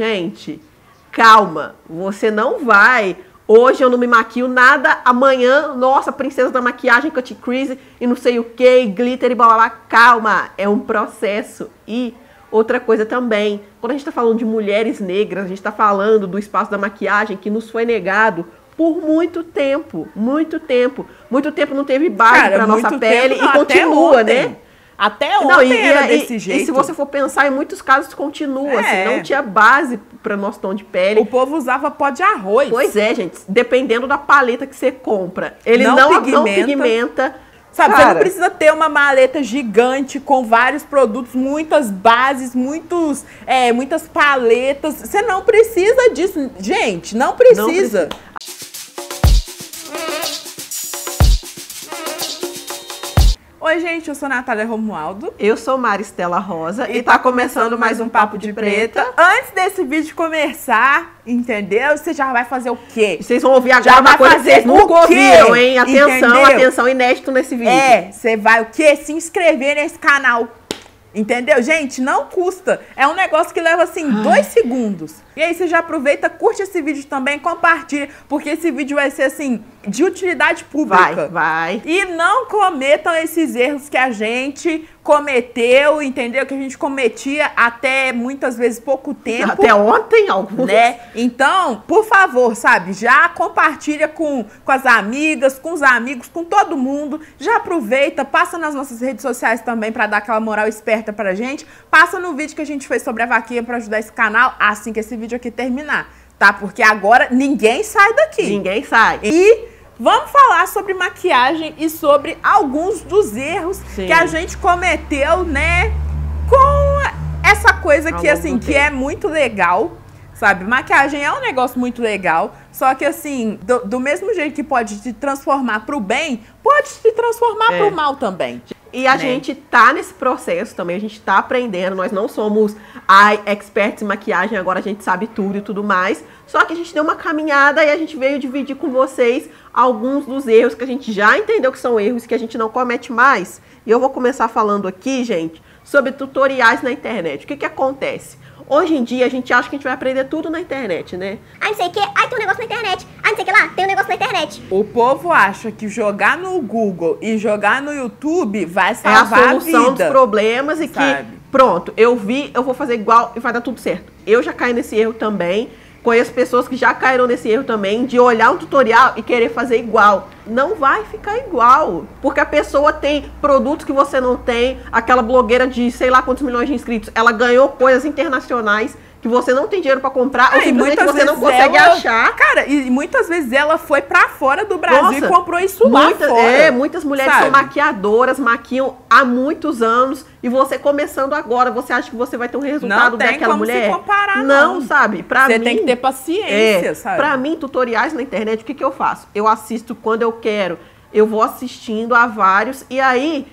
Gente, calma, você não vai... Hoje eu não me maquio nada, amanhã, nossa, princesa da maquiagem, cut crease e não sei o que, glitter e blá blá blá. Calma, é um processo. E outra coisa também, quando a gente tá falando de mulheres negras, a gente tá falando do espaço da maquiagem que nos foi negado por muito tempo, muito tempo. Muito tempo não teve base pra nossa pele e continua, né? Até ontem não, era desse jeito. E se você for pensar, em muitos casos continua, assim, não tinha base para nosso tom de pele. O povo usava pó de arroz. Pois é, gente, dependendo da paleta que você compra. Ele não pigmenta. Sabe, cara, você não precisa ter uma maleta gigante com vários produtos, muitas bases, muitas paletas. Você não precisa disso. Gente, não precisa. Não precisa. Oi, gente, eu sou Natália Romualdo. Eu sou Maristela Rosa e tá começando mais um Papo de Preta. Antes desse vídeo começar, entendeu? Você já vai fazer o quê? Vocês vão ouvir agora uma coisa que vocês nunca ouviram, hein? Atenção, entendeu? Atenção, inédito nesse vídeo. É, você vai o quê? Se inscrever nesse canal. Entendeu? Gente, não custa. É um negócio que leva, assim, 2 segundos. E aí você já aproveita, curte esse vídeo também, compartilha, porque esse vídeo vai ser, assim, de utilidade pública. Vai. E não cometam esses erros que a gente cometeu, entendeu? Que a gente cometia até, muitas vezes, pouco tempo. Até ontem, alguns. Né? Então, por favor, sabe? Já compartilha com as amigas, com os amigos, com todo mundo. Já aproveita, passa nas nossas redes sociais também para dar aquela moral esperta pra gente. Passa no vídeo que a gente fez sobre a vaquinha para ajudar esse canal assim que esse vídeo aqui terminar, tá? Porque agora ninguém sai daqui. Ninguém sai. E vamos falar sobre maquiagem e sobre alguns dos erros que a gente cometeu, né? Com essa coisa que, assim, que é muito legal, sabe? Maquiagem é um negócio muito legal, só que, assim, do mesmo jeito que pode te transformar pro bem, pode te transformar pro mal também. E a gente tá nesse processo também, a gente tá aprendendo, nós não somos experts em maquiagem, agora a gente sabe tudo e tudo mais. Só que a gente deu uma caminhada e a gente veio dividir com vocês alguns dos erros que a gente já entendeu que são erros que a gente não comete mais. E eu vou começar falando aqui, gente, sobre tutoriais na internet. O que que acontece? Hoje em dia a gente acha que a gente vai aprender tudo na internet, né? Ai, não sei o que, ai, tem um negócio na internet, ai, não sei o que lá, tem um negócio na internet. O povo acha que jogar no Google e jogar no YouTube vai salvar a vida. É a solução dos problemas e que, pronto, eu vi, eu vou fazer igual e vai dar tudo certo. Eu já caí nesse erro também, conheço pessoas que já caíram nesse erro também, de olhar um tutorial e querer fazer igual. Não vai ficar igual, porque a pessoa tem produtos que você não tem, aquela blogueira de sei lá quantos milhões de inscritos, ela ganhou coisas internacionais que você não tem dinheiro pra comprar, ou simplesmente que você não consegue achar. Cara, e muitas vezes ela foi pra fora do Brasil e comprou isso lá fora. É, muitas mulheres são maquiadoras, maquiam há muitos anos, e você começando agora, você acha que você vai ter um resultado daquela mulher? Não tem como se comparar, não. Não, sabe? Pra mim, você tem que ter paciência, sabe? Pra mim, tutoriais na internet, o que que eu faço? Eu assisto quando eu quero, eu vou assistindo a vários, e aí...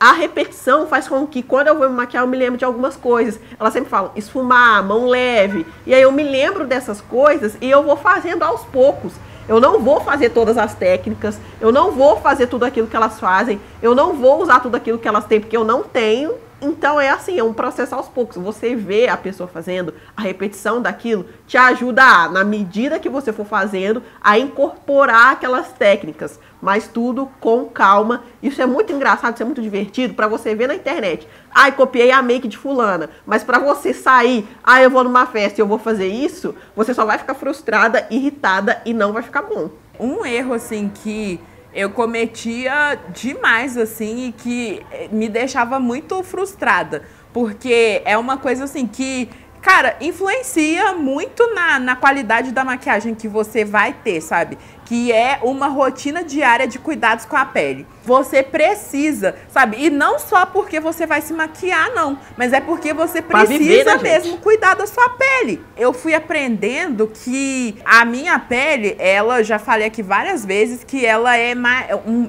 A repetição faz com que quando eu vou me maquiar eu me lembro de algumas coisas. Elas sempre falam esfumar, mão leve. E aí eu me lembro dessas coisas e eu vou fazendo aos poucos. Eu não vou fazer todas as técnicas, eu não vou fazer tudo aquilo que elas fazem, eu não vou usar tudo aquilo que elas têm, porque eu não tenho. Então é assim, é um processo aos poucos. Você vê a pessoa fazendo, a repetição daquilo te ajuda a, na medida que você for fazendo, a incorporar aquelas técnicas. Mas tudo com calma. Isso é muito engraçado, isso é muito divertido pra você ver na internet. Ai, copiei a make de fulana. Mas pra você sair, eu vou numa festa e eu vou fazer isso, você só vai ficar frustrada, irritada e não vai ficar bom. Um erro, assim, que... eu cometia demais, assim, e que me deixava muito frustrada. Porque é uma coisa, assim, que, cara, influencia muito na qualidade da maquiagem que você vai ter, sabe? Que é uma rotina diária de cuidados com a pele. Você precisa, sabe? E não só porque você vai se maquiar, não. Mas é porque você precisa mesmo cuidar da sua pele. Eu fui aprendendo que a minha pele, ela, já falei aqui várias vezes, que ela é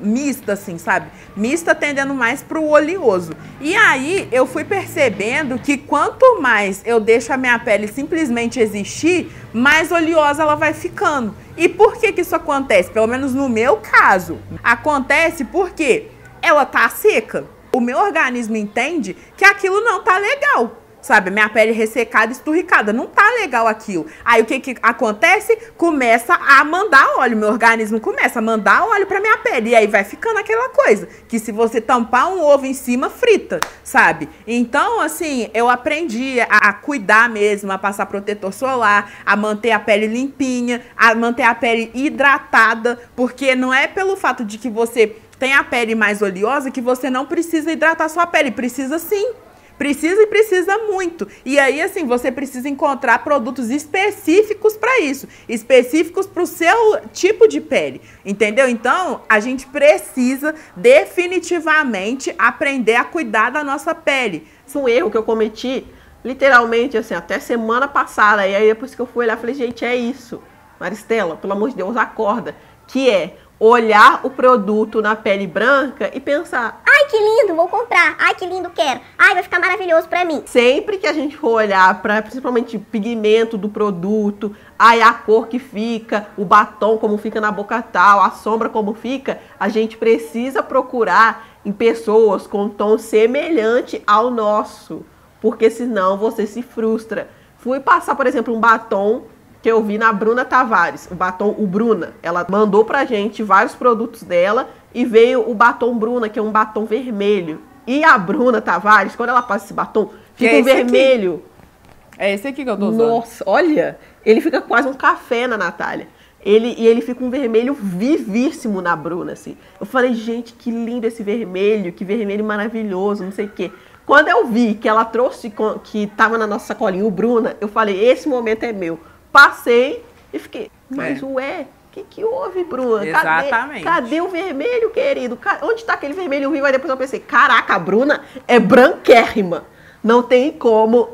mista, assim, sabe? Mista tendendo mais pro oleoso. E aí, eu fui percebendo que quanto mais eu deixo a minha pele simplesmente existir, mais oleosa ela vai ficando. E por que que isso acontece? Pelo menos no meu caso. Acontece porque ela tá seca. O meu organismo entende que aquilo não tá legal. sabe? Minha pele ressecada, esturricada. Não tá legal aquilo. Aí o que que acontece? Começa a mandar óleo. Meu organismo começa a mandar óleo pra minha pele. E aí vai ficando aquela coisa que se você tampar um ovo em cima, frita, sabe? Então, assim, eu aprendi a cuidar mesmo, a passar protetor solar, a manter a pele limpinha, a manter a pele hidratada. Porque não é pelo fato de que você tem a pele mais oleosa que você não precisa hidratar sua pele. Precisa sim. Precisa e precisa muito. E aí, assim, você precisa encontrar produtos específicos para isso. Específicos para o seu tipo de pele. Entendeu? Então, a gente precisa definitivamente aprender a cuidar da nossa pele. Um erro que eu cometi, literalmente, assim, até semana passada. E aí, depois que eu fui olhar, falei, gente, é isso. Maristela, pelo amor de Deus, acorda. Que é olhar o produto na pele branca e pensar, ai que lindo, vou comprar, ai que lindo, quero, ai vai ficar maravilhoso pra mim. Sempre que a gente for olhar para principalmente pigmento do produto, ai a cor que fica, o batom como fica na boca tal, a sombra como fica, a gente precisa procurar em pessoas com um tom semelhante ao nosso, porque senão você se frustra. Fui passar, por exemplo, um batom que eu vi na Bruna Tavares, o batom, o Bruna. Ela mandou pra gente vários produtos dela e veio o batom Bruna, que é um batom vermelho. E a Bruna Tavares, quando ela passa esse batom, fica um vermelho. Aqui. É esse aqui que eu tô usando. Nossa, olha, ele fica quase um café na Natália. Ele fica um vermelho vivíssimo na Bruna, assim. Eu falei, gente, que lindo esse vermelho, que vermelho maravilhoso, não sei o quê. Quando eu vi que ela trouxe, que tava na nossa sacolinha o Bruna, eu falei, esse momento é meu. Passei e fiquei, mas ué, o que houve, Bruna? Exatamente. Cadê o vermelho, querido? Onde tá aquele vermelho vivo? Aí depois eu pensei, caraca, a Bruna é branquérrima. Não tem como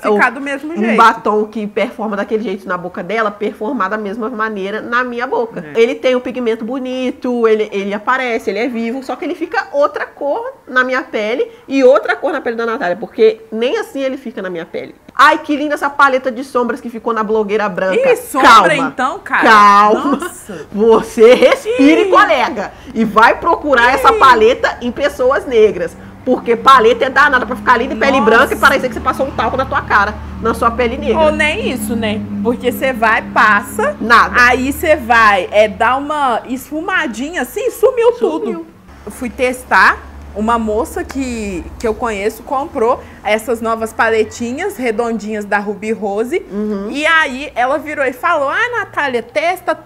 ficar do mesmo jeito. Um batom que performa daquele jeito na boca dela, performar da mesma maneira na minha boca. É. Ele tem um pigmento bonito, ele aparece, ele é vivo, só que ele fica outra cor na minha pele e outra cor na pele da Natália, porque nem assim ele fica na minha pele. Ai, que linda essa paleta de sombras que ficou na blogueira branca. Ih, sombra, calma, então, cara. Calma. Nossa. Você respire, colega. E vai procurar essa paleta em pessoas negras. Porque paleta é danada pra ficar linda em pele branca e parecer que você passou um talco na tua cara, na sua pele negra. Ou nem isso, né? Porque você vai, passa. Nada. Aí você vai dar uma esfumadinha assim, sumiu tudo. Eu fui testar. Uma moça que eu conheço comprou essas novas paletinhas redondinhas da Ruby Rose. Uhum. E aí ela virou e falou, ah, Natália, testa.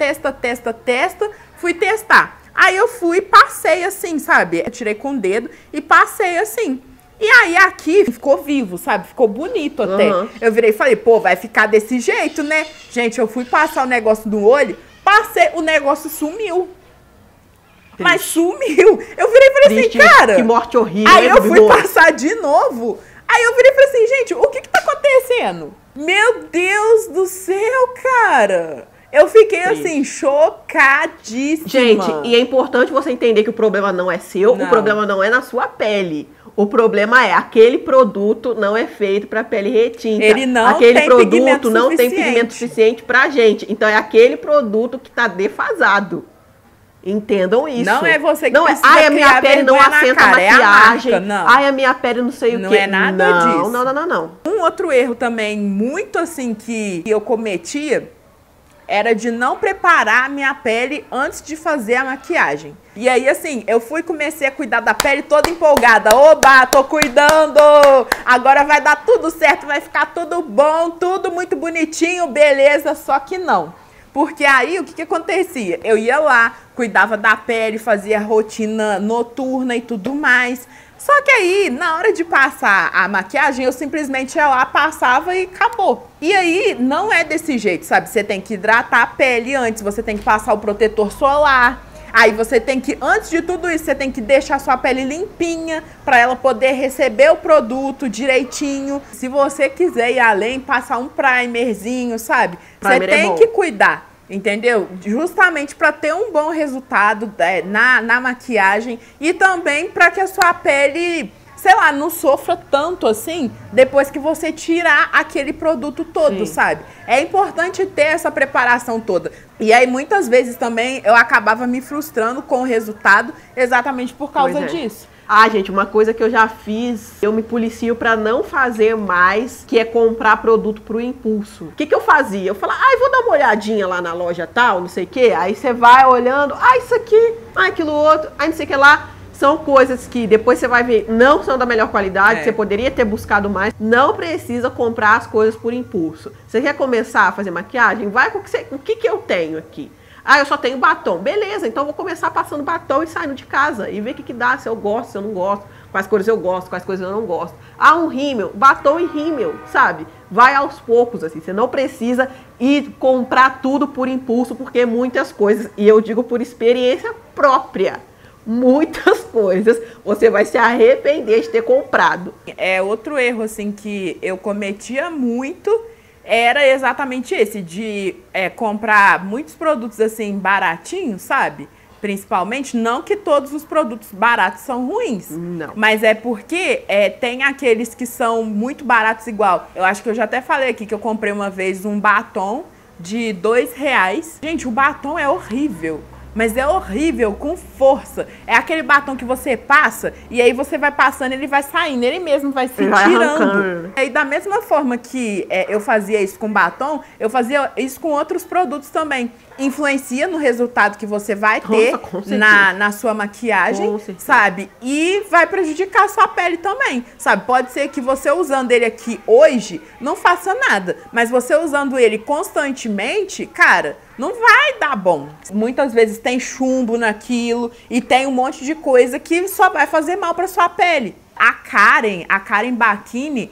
Fui testar. Aí eu fui e passei assim, sabe? Eu tirei com o dedo e passei assim. E aí aqui ficou vivo, sabe? Ficou bonito até. Uhum. Eu virei e falei, pô, vai ficar desse jeito, né? Gente, eu fui passar o negócio do olho, passei, o negócio sumiu. Triste. Mas sumiu. Eu virei e falei assim, cara... Que morte horrível. Aí eu fui passar de novo. Aí eu virei e falei assim, gente, o que tá acontecendo? Meu Deus do céu, cara. Eu fiquei assim, chocadíssima. Gente, e é importante você entender que o problema não é seu, o problema não é na sua pele. O problema é, aquele produto não é feito para pele retinta. Ele não aquele tem produto pigmento não suficiente. Tem pigmento suficiente pra gente. Então é aquele produto que tá defasado. Entendam isso. Não é você que precisa criar vergonha na cara. Ai, a minha pele não assenta a maquiagem. Ai, a minha pele não sei o quê. Não é nada disso. Não. Um outro erro também, muito assim, que eu cometia, era de não preparar a minha pele antes de fazer a maquiagem. E aí, assim, eu fui e comecei a cuidar da pele toda empolgada. Oba, tô cuidando! Agora vai dar tudo certo, vai ficar tudo bom, tudo muito bonitinho, beleza, só que não. Porque aí, o que acontecia? Eu ia lá, cuidava da pele, fazia rotina noturna e tudo mais. Só que aí, na hora de passar a maquiagem, eu simplesmente ia lá, passava e acabou. E aí, não é desse jeito, sabe? Você tem que hidratar a pele antes, você tem que passar o protetor solar. Aí você tem que, antes de tudo isso, você tem que deixar sua pele limpinha para ela poder receber o produto direitinho. Se você quiser ir além, passar um primerzinho, sabe? Você tem que cuidar, entendeu? Justamente para ter um bom resultado na maquiagem e também para que a sua pele, sei lá, não sofra tanto assim depois que você tirar aquele produto todo, sim, sabe? É importante ter essa preparação toda. E aí muitas vezes também eu acabava me frustrando com o resultado exatamente por causa disso. Ah, gente, uma coisa que eu já fiz, eu me policio pra não fazer mais, que é comprar produto pro impulso. O que que eu fazia? Eu falava, ai, vou dar uma olhadinha lá na loja tal, não sei o que. Aí você vai olhando, ah, isso aqui, ah, aquilo outro, ah, não sei o que lá. São coisas que depois você vai ver, não são da melhor qualidade, você poderia ter buscado mais. Não precisa comprar as coisas por impulso. Você quer começar a fazer maquiagem? Vai com o que, o que eu tenho aqui. Ah, eu só tenho batom. Beleza, então eu vou começar passando batom e saindo de casa. E ver o que que dá, se eu gosto, se eu não gosto. Quais cores eu gosto, quais coisas eu não gosto. Ah, um rímel, batom e rímel, sabe? Vai aos poucos, assim. Você não precisa ir comprar tudo por impulso, porque muitas coisas, e eu digo por experiência própria, muitas coisas você vai se arrepender de ter comprado. É outro erro, assim, que eu cometia muito... Era exatamente esse, de comprar muitos produtos assim baratinhos, sabe? Principalmente, não que todos os produtos baratos são ruins. Não. Mas é porque tem aqueles que são muito baratos igual. Eu acho que eu já até falei aqui que eu comprei uma vez um batom de R$2. Gente, o batom é horrível. Mas é horrível, com força. É aquele batom que você passa e aí você vai passando, ele vai saindo, ele mesmo vai se tirando. E da mesma forma que eu fazia isso com batom, eu fazia isso com outros produtos também. Influencia no resultado que você vai ter na sua maquiagem, sabe? E vai prejudicar a sua pele também, sabe? Pode ser que você usando ele aqui hoje não faça nada, mas você usando ele constantemente, cara, não vai dar bom. Muitas vezes tem chumbo naquilo e tem um monte de coisa que só vai fazer mal pra sua pele. A Karen Baquini,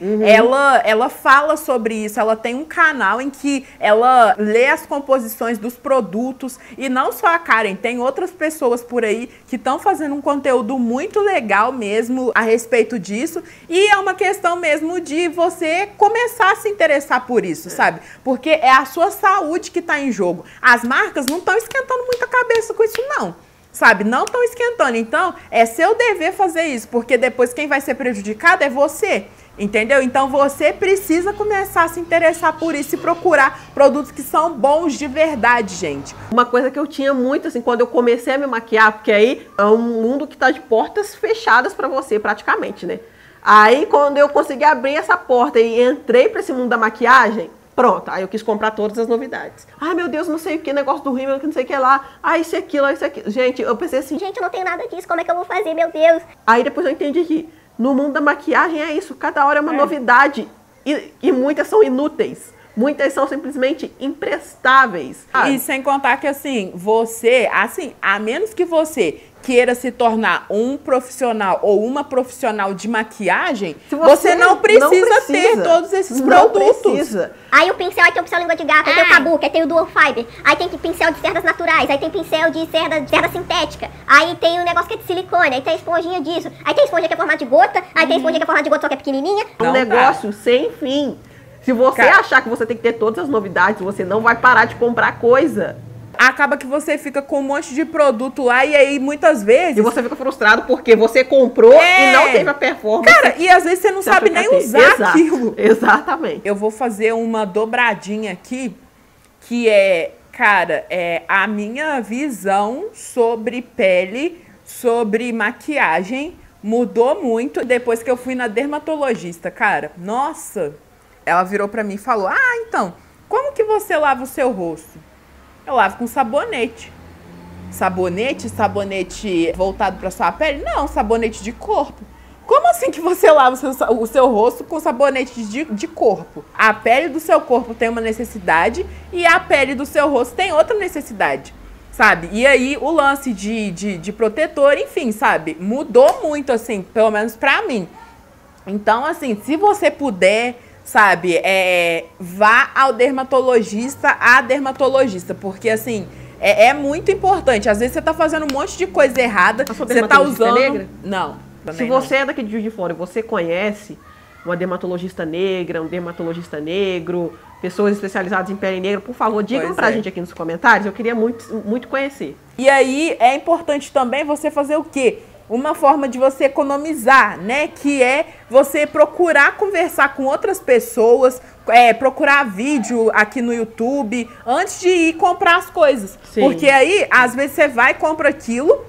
ela fala sobre isso, ela tem um canal em que ela lê as composições dos produtos, e não só a Karen, tem outras pessoas por aí que estão fazendo um conteúdo muito legal mesmo a respeito disso, e é uma questão mesmo de você começar a se interessar por isso, sabe? Porque é a sua saúde que tá em jogo. As marcas não estão esquentando muito a cabeça com isso, não. Sabe, não estão esquentando, então é seu dever fazer isso, porque depois quem vai ser prejudicado é você, entendeu? Então você precisa começar a se interessar por isso e procurar produtos que são bons de verdade, gente. Uma coisa que eu tinha muito, assim, quando eu comecei a me maquiar, porque aí é um mundo que tá de portas fechadas pra você praticamente, né? Aí quando eu consegui abrir essa porta e entrei pra esse mundo da maquiagem, pronto, aí eu quis comprar todas as novidades. Ai, meu Deus, não sei o que, negócio do rímel, não sei o que lá. Ah, isso e aquilo, isso e aquilo. Gente, eu pensei assim, gente, eu não tenho nada disso, como é que eu vou fazer, meu Deus? Aí depois eu entendi que no mundo da maquiagem é isso, cada hora é uma novidade. E muitas são inúteis. Muitas são simplesmente imprestáveis. E sem contar que, assim, você, assim, a menos que você queira se tornar um profissional ou uma profissional de maquiagem, você não precisa ter todos esses produtos. Precisa. Aí o pincel, aí tem o pincel língua de gato, aí tem o kabuki, aí tem o dual fiber, aí tem pincel de cerdas naturais, aí tem pincel de cerda sintética, aí tem o negócio que é de silicone, aí tem a esponjinha disso, aí tem a esponja que é formada de gota, aí tem a esponja que é formada de gota só que é pequenininha. É um negócio sem fim. Se você achar que você tem que ter todas as novidades, você não vai parar de comprar coisa. Acaba que você fica com um monte de produto lá e aí muitas vezes... E você fica frustrado porque você comprou e não teve a performance. Cara, e às vezes você não sabe nem usar aquilo. Exatamente. Eu vou fazer uma dobradinha aqui, que é, cara, a minha visão sobre pele, sobre maquiagem, mudou muito depois que eu fui na dermatologista, cara. Nossa... Ela virou pra mim e falou, ah, então, como que você lava o seu rosto? Eu lavo com sabonete. Sabonete? Sabonete voltado pra sua pele? Não, sabonete de corpo. Como assim que você lava o seu rosto com sabonete de corpo? A pele do seu corpo tem uma necessidade e a pele do seu rosto tem outra necessidade, sabe? E aí o lance de protetor, enfim, sabe? Mudou muito, assim, pelo menos pra mim. Então, assim, se você puder... Sabe, vá ao dermatologista, à dermatologista, porque assim, é muito importante. Às vezes você tá fazendo um monte de coisa errada, você tá usando... Negra? Não. Se você é daqui de Juiz de Fora e você conhece uma dermatologista negra, um dermatologista negro, pessoas especializadas em pele negra, por favor, digam pra gente aqui nos comentários, eu queria muito, muito conhecer. E aí, é importante também você fazer o quê? Uma forma de você economizar, né? Que é você procurar conversar com outras pessoas, procurar vídeo aqui no YouTube, antes de ir comprar as coisas. Sim. Porque aí, às vezes, você vai e compra aquilo,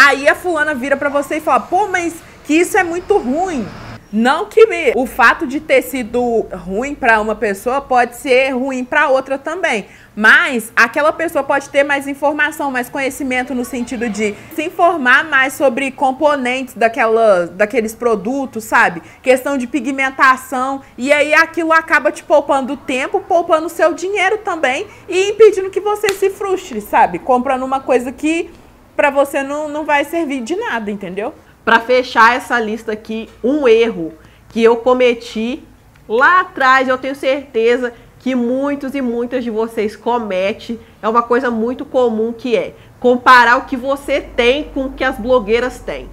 Aí a fulana vira pra você e fala, pô, mas que isso é muito ruim. Não que o fato de ter sido ruim pra uma pessoa pode ser ruim pra outra também. Mas aquela pessoa pode ter mais informação, mais conhecimento no sentido de se informar mais sobre componentes daqueles produtos, sabe? Questão de pigmentação. E aí aquilo acaba te poupando tempo, poupando seu dinheiro também e impedindo que você se frustre, sabe? Comprando uma coisa que pra você não vai servir de nada, entendeu? Para fechar essa lista aqui, um erro que eu cometi lá atrás, eu tenho certeza que muitos e muitas de vocês cometem, é uma coisa muito comum, que é comparar o que você tem com o que as blogueiras têm.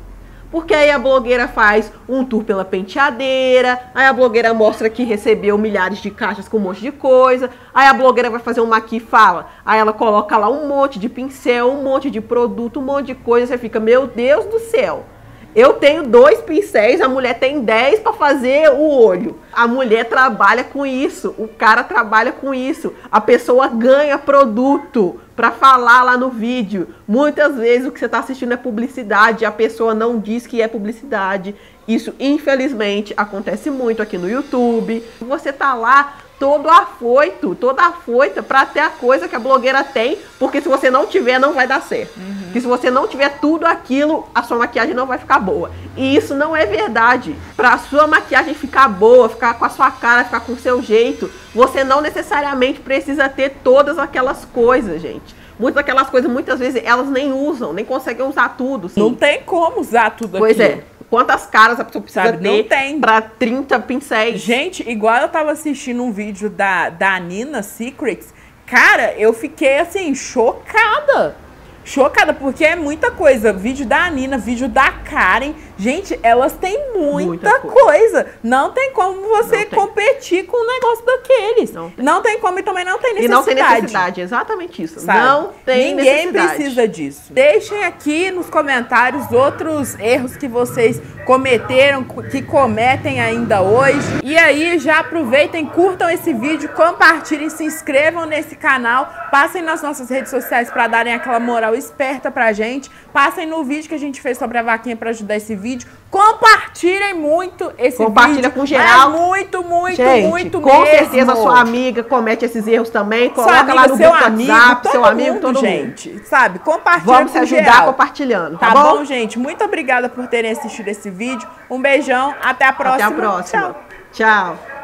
Porque aí a blogueira faz um tour pela penteadeira, aí a blogueira mostra que recebeu milhares de caixas com um monte de coisa, aí a blogueira vai fazer um maqui e fala, aí ela coloca lá um monte de pincel, um monte de produto, um monte de coisa, você fica, meu Deus do céu! Eu tenho 2 pincéis, a mulher tem 10 para fazer o olho. A mulher trabalha com isso, o cara trabalha com isso. A pessoa ganha produto para falar lá no vídeo. Muitas vezes o que você está assistindo é publicidade, a pessoa não diz que é publicidade. Isso, infelizmente, acontece muito aqui no YouTube. Você tá lá todo afoito, toda afoita para ter a coisa que a blogueira tem, porque se você não tiver, não vai dar certo. Uhum. Que se você não tiver tudo aquilo, a sua maquiagem não vai ficar boa. E isso não é verdade. Para a sua maquiagem ficar boa, ficar com a sua cara, ficar com o seu jeito, você não necessariamente precisa ter todas aquelas coisas, gente. Muitas daquelas coisas, muitas vezes, elas nem usam, nem conseguem usar tudo. Sim. Não tem como usar tudo aquilo. Pois é. Quantas caras a pessoa precisa ter para 30 pincéis? Gente, igual eu tava assistindo um vídeo da Nina Secrets, cara, eu fiquei assim, chocada. Chocada, porque é muita coisa. Vídeo da Nina, vídeo da Karen. Gente, elas têm muita coisa. Não tem como você competir com um negócio daqueles. Não tem como e também não tem necessidade. E não tem necessidade, exatamente isso. Sabe? Não tem necessidade. Ninguém precisa disso. Deixem aqui nos comentários outros erros que vocês cometeram, que cometem ainda hoje. E aí, já aproveitem, curtam esse vídeo, compartilhem, se inscrevam nesse canal, passem nas nossas redes sociais para darem aquela moral esperta pra gente, passem no vídeo que a gente fez sobre a vaquinha para ajudar esse vídeo, compartilhem muito esse vídeo. Compartilha com geral. É muito mesmo. Com certeza a sua amiga comete esses erros também, coloca amiga, lá no seu WhatsApp, todo mundo, sabe? Compartilha com geral. Vamos se ajudar compartilhando, tá bom, gente? Muito obrigada por terem assistido esse vídeo. Um beijão, até a próxima. Tchau.